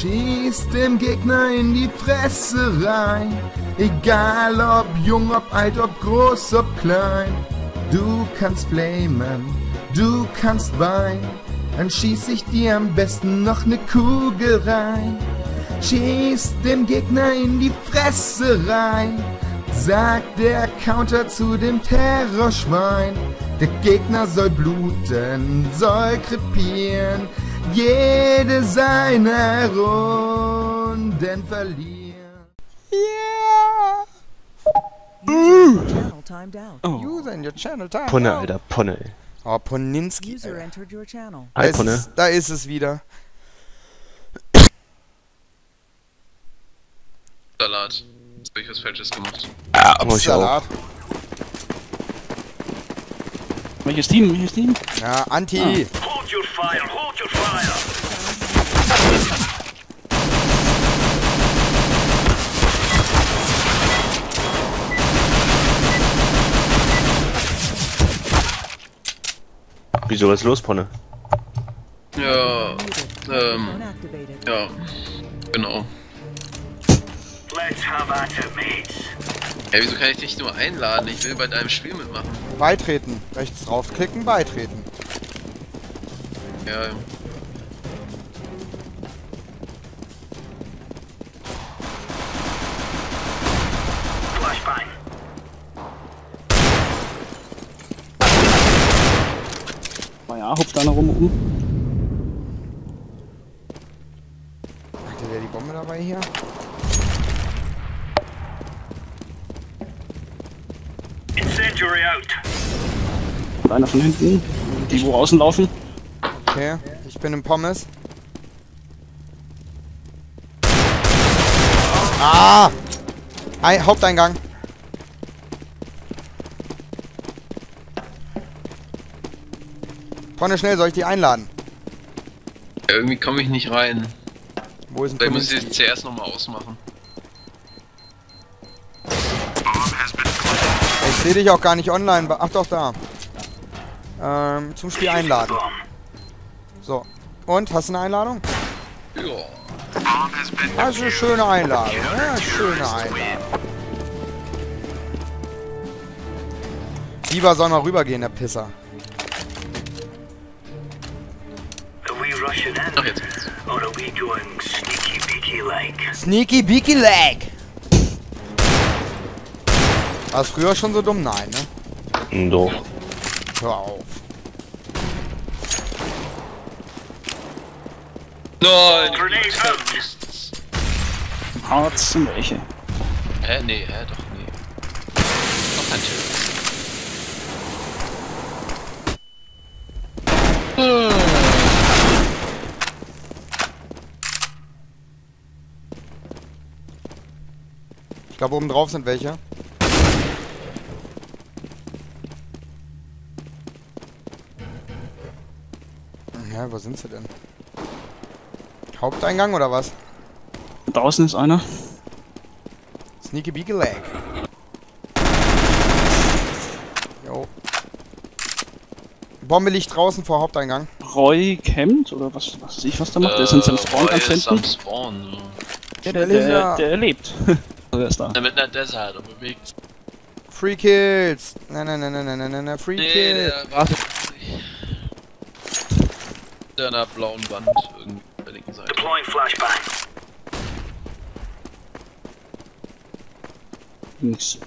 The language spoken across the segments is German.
Schieß dem Gegner in die Fresse rein, egal ob jung, ob alt, ob groß, ob klein. Du kannst flamen, du kannst weinen, dann schieß ich dir am besten noch ne Kugel rein. Schieß dem Gegner in die Fresse rein, sagt der Counter zu dem Terrorschwein. Der Gegner soll bluten, soll krepieren, jede seiner Runden verlieren. Yeah! Ponne, Alter, Ponne. Oh, Poninski. Hi, Ponne. Da ist es wieder. Salat. Jetzt habe ich was Falsches gemacht. Ah, aber ich auch. Welches Team? Welches Team? Ja, Anti. Ah. Hold your fire, hold your fire. Wieso ist los, Ponne? Ja, ja, genau. Ja, wieso kann ich dich nur einladen? Ich will bei deinem Spiel mitmachen. Beitreten. Rechts draufklicken, beitreten. Ja. Flashbang. Na ja, hupft da noch rum. Hat der die Bombe dabei hier? Einer von hinten, die wo außen laufen. Okay, ich bin im Pommes. Ah! Haupteingang. Ponne, schnell, soll ich die einladen? Ja, irgendwie komme ich nicht rein. Wo ist ein Pommes? Ich muss jetzt zuerst nochmal ausmachen. Ich sehe dich auch gar nicht online, ach doch, da. Zum Spiel einladen. So. Und, hast du eine Einladung? Ja. Also eine schöne Einladung. Ja, schöne Einladung. Lieber soll mal rübergehen, der Pisser. Ach, jetzt. Sneaky Beaky Leg! War es früher schon so dumm? Nein, ne? Doch. Hör auf. Nein! Hart zum Eche. Nee, doch, nee. Noch ein Schild. Ich glaube, oben drauf sind welche. Ja, wo sind sie denn? Haupteingang oder was? Draußen ist einer. Sneaky Beaky Leg. Jo. Bombe liegt draußen vor Haupteingang. Roy campt oder was weiß ich, was da macht? Der ist in seinem Spawn ganz hinten. Ja, der lebt. Der ist da. Der mit einer Desert und bewegt. Free Kills! Nein, Free Kills! Wartet. Hinter einer blauen Wand irgendwie auf der linken Seite. Deploying Flashbang. Nix.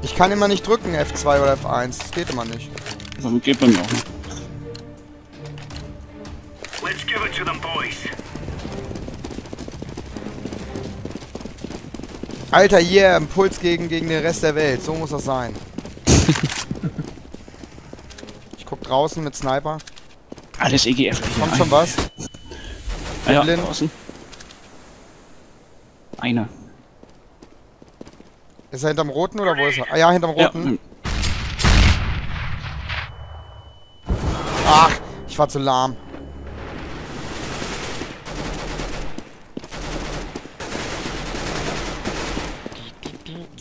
Ich kann immer nicht drücken, F2 oder F1. Das geht immer nicht. Das geht bei mir auch nicht. Let's give it to them boys. Alter, yeah, Impuls gegen den Rest der Welt. So muss das sein. Ich guck draußen mit Sniper. Alles EGF. Kommt schon was? Ja, draußen. Einer. Ist er hinterm Roten oder wo ist er? Ah ja, hinterm Roten. Ja. Ach, ich war zu lahm.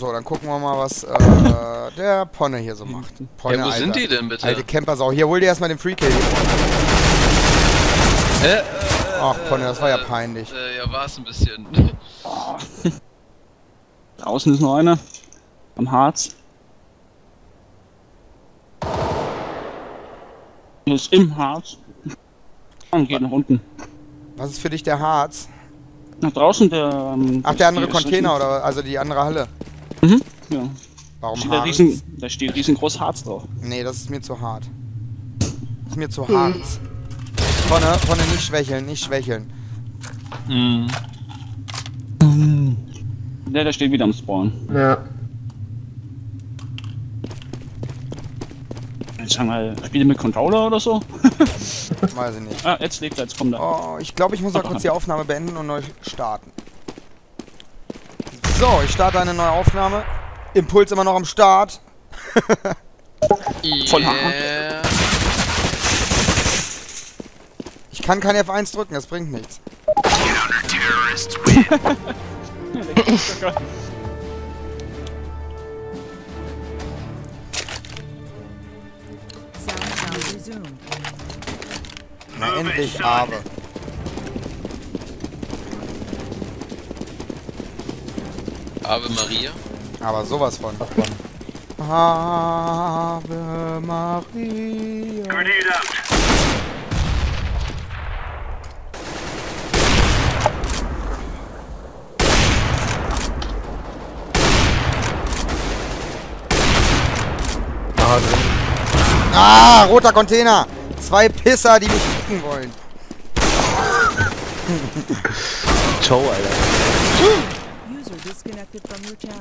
So, dann gucken wir mal, was der Ponne hier so macht. Ponne, ja, wo Alter. Sind die denn bitte? Alte Campersau. Hier, hol dir erstmal den Free Kill. Ach, Ponne, das war ja peinlich. Ja, war's ein bisschen. Oh. Außen ist noch einer. Am Harz. Der ist im Harz. Und geht nach unten. Was ist für dich der Harz? Nach draußen der... Ach, der andere Container, oder also die andere Halle. Mhm, ja. Warum steht Harz? Da steht riesengroß Harz drauf. Nee, das ist mir zu hart. Das ist mir zu Harz. Vorne, nicht schwächeln, nicht schwächeln. Mhm. Der steht wieder am Spawn. Ja. Jetzt haben wir... Spielt ihr mit Controller oder so? Weiß ich nicht. Ah, jetzt lebt er, jetzt kommt er. Oh, ich glaube, ich muss mal kurz die Aufnahme beenden und neu starten. So, ich starte eine neue Aufnahme. Impuls immer noch am Start. Yeah. Voll hart. Ich kann kein F1 drücken, das bringt nichts. Na, endlich habe. Ave Maria. Aber sowas von. Ave Maria. Ah, roter Container. Zwei Pisser, die mich kicken wollen. Ciao, Alter.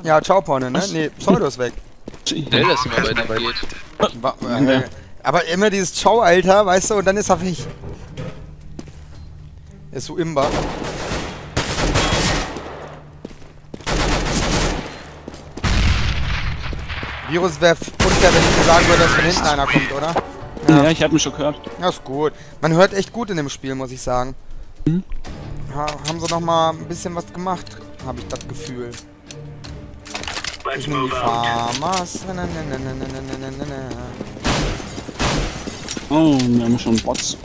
Ja, ciao, Porne, ne? Nee, Pseudo ist weg. Nee, das ist immer bei dir geht. Aber immer dieses Ciao, Alter, weißt du, und dann ist er weg. Ist so Imba. Virus wäre unfair, wenn ich dir sagen würde, dass von hinten einer kommt, oder? Ja, ich hab mich schon gehört. Ja, ist gut. Man hört echt gut in dem Spiel, muss ich sagen. Mhm. Haben sie noch mal ein bisschen was gemacht, habe ich das Gefühl. Ich nehme die Farmers. Oh, wir haben schon Bots.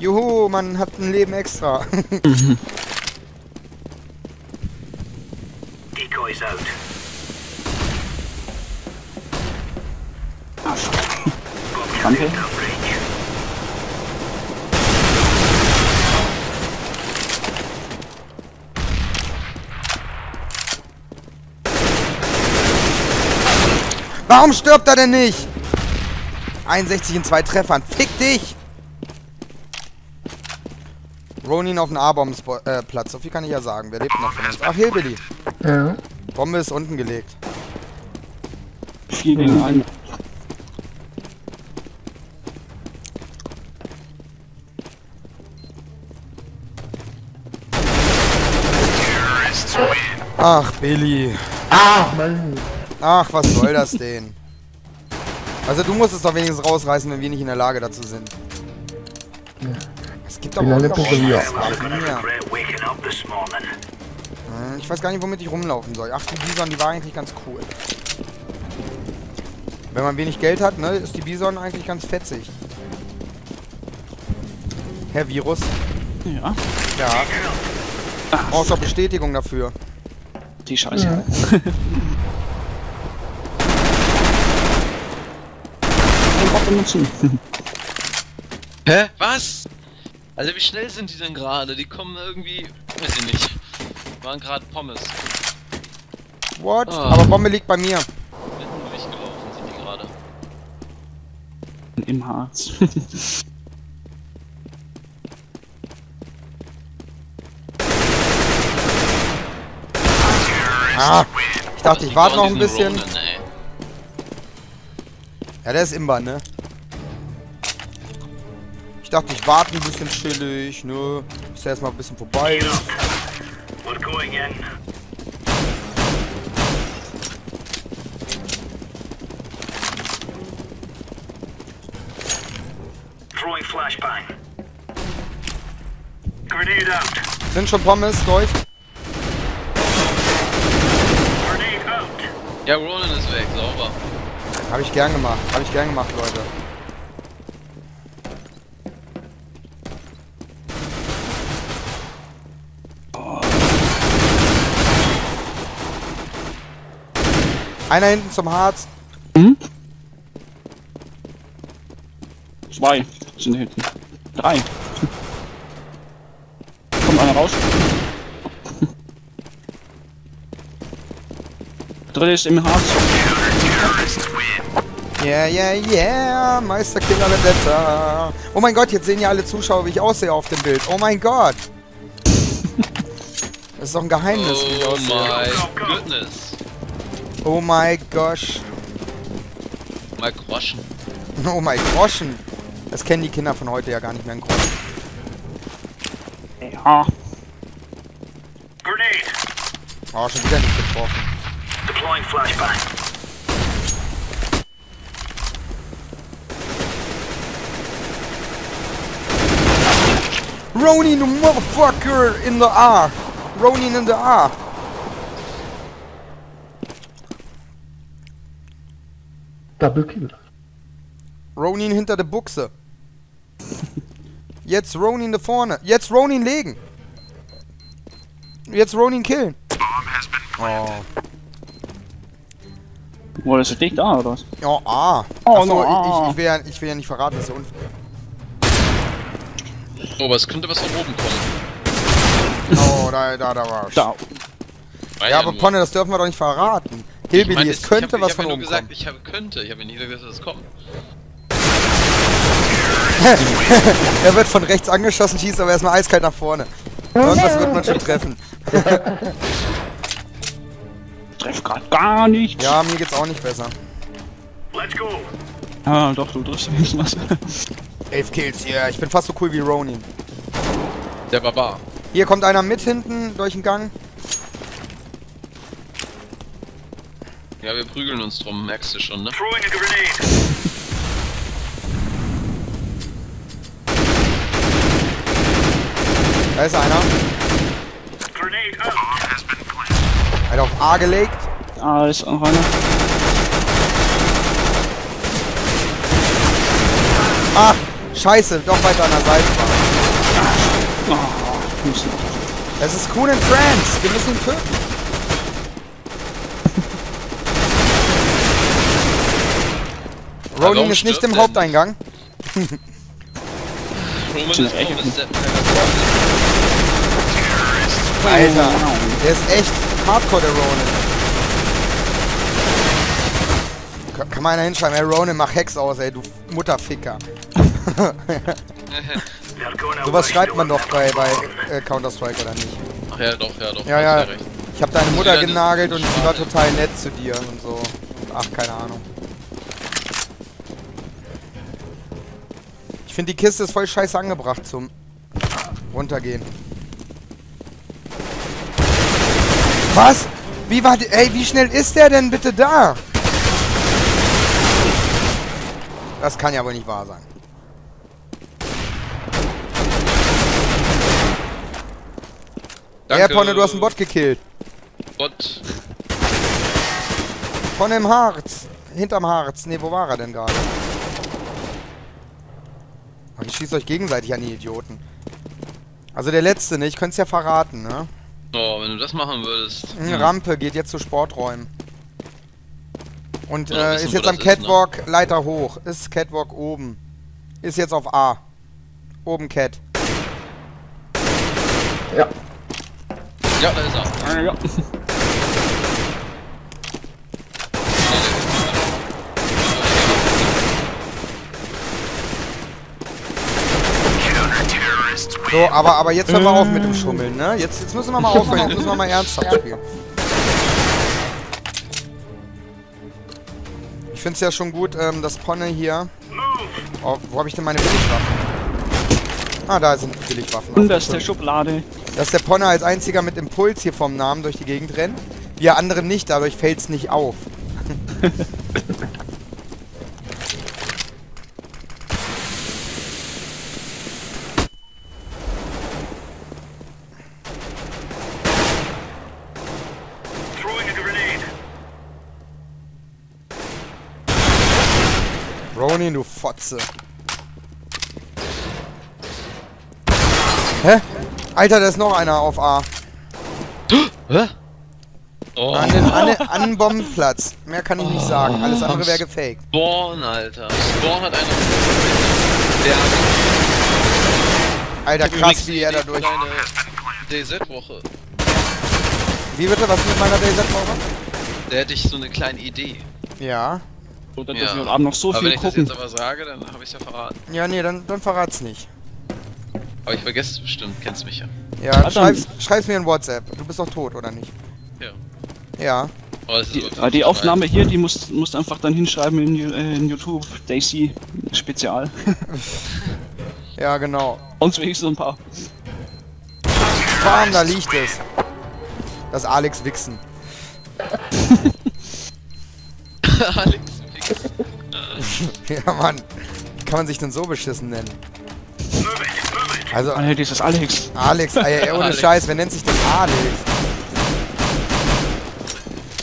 Juhu, man hat ein Leben extra. Decoys out. Danke. Warum stirbt er denn nicht? 61 in 2 Treffern. Fick dich! Ronin auf den A-Bomb-Platz. So viel kann ich ja sagen. Wer lebt noch von uns? Ach, Hillbilly. Ja. Bombe ist unten gelegt. Viel gegen einen. Ach, Billy. Ach, Mann. Ach, was soll das denn? Also du musst es doch wenigstens rausreißen, wenn wir nicht in der Lage dazu sind. Ja. Es gibt doch noch ich weiß gar nicht, womit ich rumlaufen soll. Ach, die Bison, die war eigentlich ganz cool. Wenn man wenig Geld hat, ne, ist die Bison eigentlich ganz fetzig. Herr Virus. Ja. Ja. Du brauchst doch Bestätigung dafür. Die Scheiße. Ja. Hä? Was? Also wie schnell sind die denn gerade? Die kommen irgendwie... Weiß ich nicht. Waren gerade Pommes. What? Oh. Aber Bombe liegt bei mir. Mitten durchgelaufen sind die gerade. Im Harz. Ah, ich dachte, ich warte noch ein bisschen. Ronen, ja, der ist Imba, ne? Ich dachte, ich warte ein bisschen chillig, ne? Bis der erstmal ein bisschen vorbei ist. Sind schon Pommes durch? Ja, Ronan ist weg, sauber. Hab ich gern gemacht, Leute. Oh. Einer hinten zum Harz. Hm? Zwei sind hinten. Drei. Kommt einer raus. Dritte ist im Harz. Yeah, yeah, yeah, Meisterkinder Vendetta. Oh mein Gott, jetzt sehen ja alle Zuschauer, wie ich aussehe auf dem Bild. Oh mein Gott. Das ist doch ein Geheimnis, wie ich aussehe. Oh my goodness. Oh my gosh. Oh my Groschen. Oh my Groschen. Das kennen die Kinder von heute ja gar nicht mehr, ein Groschen. Ja. Grenade. Oh, schon wieder nicht getroffen. Deploying Flashbang. Ronin the motherfucker in the R. Ronin in the R. Double kill. Ronin hinter der Buchse. Jetzt Ronin da vorne. Jetzt Ronin legen. Jetzt Ronin killen. Oh. Wo ist das dicht da oder was? Ja, ah. Oh, achso, no, ah. Ich will ja nicht verraten, das ist ja unfair. Oh, aber es könnte was von oben kommen. Oh, da war's. Da. Ja, aber Pony, das dürfen wir doch nicht verraten. Hillbilly, ich mein, es könnte was von oben kommen. Ich habe nur gesagt, ich habe nicht gesagt, dass es kommt. Er wird von rechts angeschossen, schießt aber erstmal eiskalt nach vorne. Irgendwas wird man schon treffen. Treff grad gar nicht. Ja, mir geht's auch nicht besser. Let's go. Ah, doch, du triffst mich was. 11 Kills, ja, yeah. Ich bin fast so cool wie Ronin. Der Barbar. Hier kommt einer mit hinten durch den Gang. Ja, wir prügeln uns drum, merkst du schon, ne? Throwing a grenade. Da ist einer. Grenade up. Einer auf A gelegt. Ah, ist auch einer. Ah, scheiße, doch weiter an der Seite war. Das ist cool in France, wir müssen ihn töten. Ronin ist nicht im Haupteingang. Alter, der ist echt hardcore, der Ronin. Kann man einer hinschreiben, ey Ronin, mach Hex aus, ey, du Mutterficker. Sowas schreibt man doch bei Counter-Strike, oder nicht? Ach ja, doch, ja, doch. Ja, ja. Ich hab deine Mutter genagelt und sie war total nett zu dir und so. Ach, keine Ahnung. Ich finde, die Kiste ist voll scheiße angebracht zum Runtergehen. Was? Wie war der? Ey, wie schnell ist der denn bitte da? Das kann ja wohl nicht wahr sein. Danke. Hey, Pony, du hast einen Bot gekillt. Bot. Pony im Harz. Hinterm Harz. Ne, wo war er denn gerade? Ach, ich schieße euch gegenseitig an, die Idioten. Also der letzte, ne? Ich könnte es ja verraten, ne? Oh, wenn du das machen würdest. Eine Rampe geht jetzt zu Sporträumen. Und ist jetzt am Catwalk, ist, ne? Leiter hoch. Ist Catwalk oben. Ist jetzt auf A. Oben Cat. Ja. Ja, da ist er. Ja. So, aber jetzt hören wir auf mit dem Schummeln, ne? Jetzt müssen wir mal aufhören, jetzt müssen wir mal ernsthaft spielen. Ich find's ja schon gut, dass Pony hier... Oh, wo hab ich denn meine Billigwaffen? Ah, da sind Billigwaffen. Und das ist der Schublade. Dass der Pony als einziger mit Impuls hier vom Namen durch die Gegend rennt. Wir anderen nicht, dadurch fällt's nicht auf. Ronin, du Fotze. Hä? Alter, da ist noch einer auf A. Hä? Oh. An den Bombenplatz. Mehr kann ich nicht sagen. Alles andere wäre gefaked. Spawn, Alter. Spawn hat einen... Alter, krass, wie er dadurch... DZ-Woche. Wie bitte? Was mit meiner DZ-Woche? Da hätte ich so eine kleine Idee. Ja. Und dann dürfen wir am Abend noch so aber viel gucken. Wenn ich das jetzt aber sage, dann habe ich ja verraten. Ja, nee, dann verrat's nicht. Aber ich vergesse es bestimmt, kennst mich ja. Ja, schreib's mir in WhatsApp. Du bist doch tot, oder nicht? Ja. Ja. Oh, das ist die Aufnahme hier, die musst einfach dann hinschreiben in YouTube. Daisy Spezial. Ja, genau. Sonst wenigstens ein paar. Bam, da liegt es. Das Alex Wichsen. Alex Wichsen. Ja, Mann. Wie kann man sich denn so beschissen nennen? Also, Alter, dieses Alex. Alex, ey, ohne Alex. Scheiß, wer nennt sich denn Alex?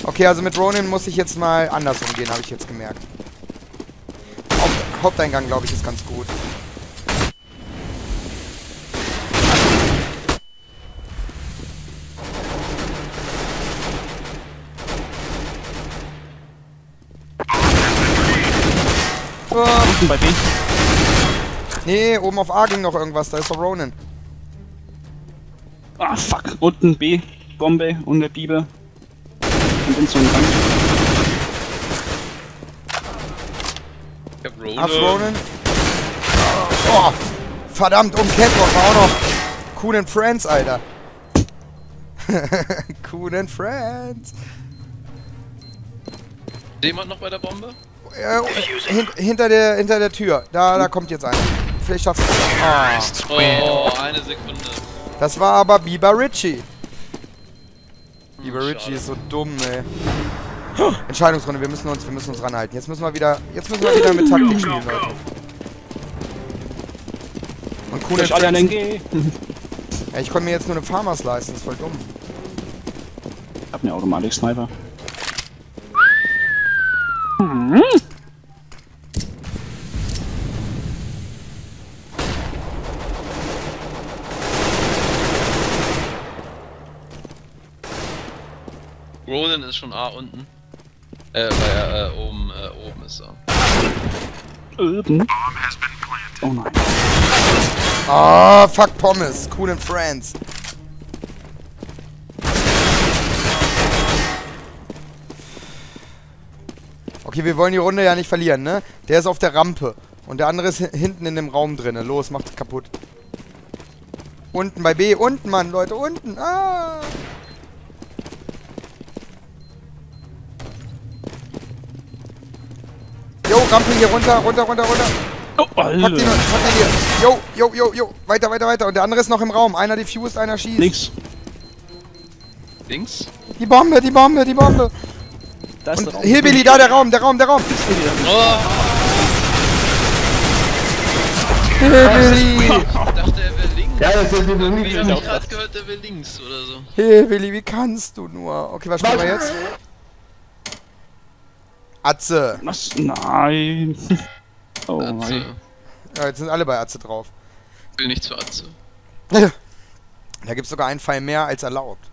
Okay, also mit Ronin muss ich jetzt mal anders umgehen, habe ich jetzt gemerkt. Haupteingang, glaube ich, ist ganz gut. Oh. Bei B. Nee, oben auf A ging noch irgendwas, da ist doch Ronin. Ah, fuck. Unten B, Bombe und der Biber. Und bin so ein Gang. Ich hab Ronin. Auf Ronin. Oh, verdammt, Catwalk war auch noch. Cool and Friends, Alter. Cool and Friends. Jemand noch bei der Bombe? Hinter der Tür. Da kommt jetzt einer. Vielleicht schaffst du es. Oh, eine Sekunde. Das war aber Biber Ritchie. Biber Ritchie ist so dumm, ey. Entscheidungsrunde, wir müssen uns ranhalten. Jetzt müssen wir wieder mit Taktik spielen, Leute. Und cool ist ja, ich konnte mir jetzt nur eine Farmers leisten, das ist voll dumm. Ich hab eine Automatik-Sniper. Hm? Ronin ist schon A unten. Oben ist er. Oben? Oh nein. Ah, fuck Pommes. Cool and Friends. Okay, wir wollen die Runde ja nicht verlieren, ne? Der ist auf der Rampe. Und der andere ist hinten in dem Raum drinne. Los, macht's kaputt. Unten bei B. Unten, Mann, Leute. Unten. Ah! Jo, Rampe hier runter. Oh, Alter. Pack den hier. Jo. Weiter. Und der andere ist noch im Raum. Einer defused, einer schießt. Links? Die Bombe. Da ist und Hillbilly, da der Raum. Oh. Hillbilly! Ich dachte, er wäre links. Ja, das ist der links. Ich hab gerade gehört, der wäre links oder so. Hillbilly, wie kannst du nur? Okay, was spielen wir jetzt? Atze. Was? Nein. Oh Atze. Ja, jetzt sind alle bei Atze drauf. Ich will nicht zu Atze. Da gibt's sogar einen Pfeil mehr als erlaubt.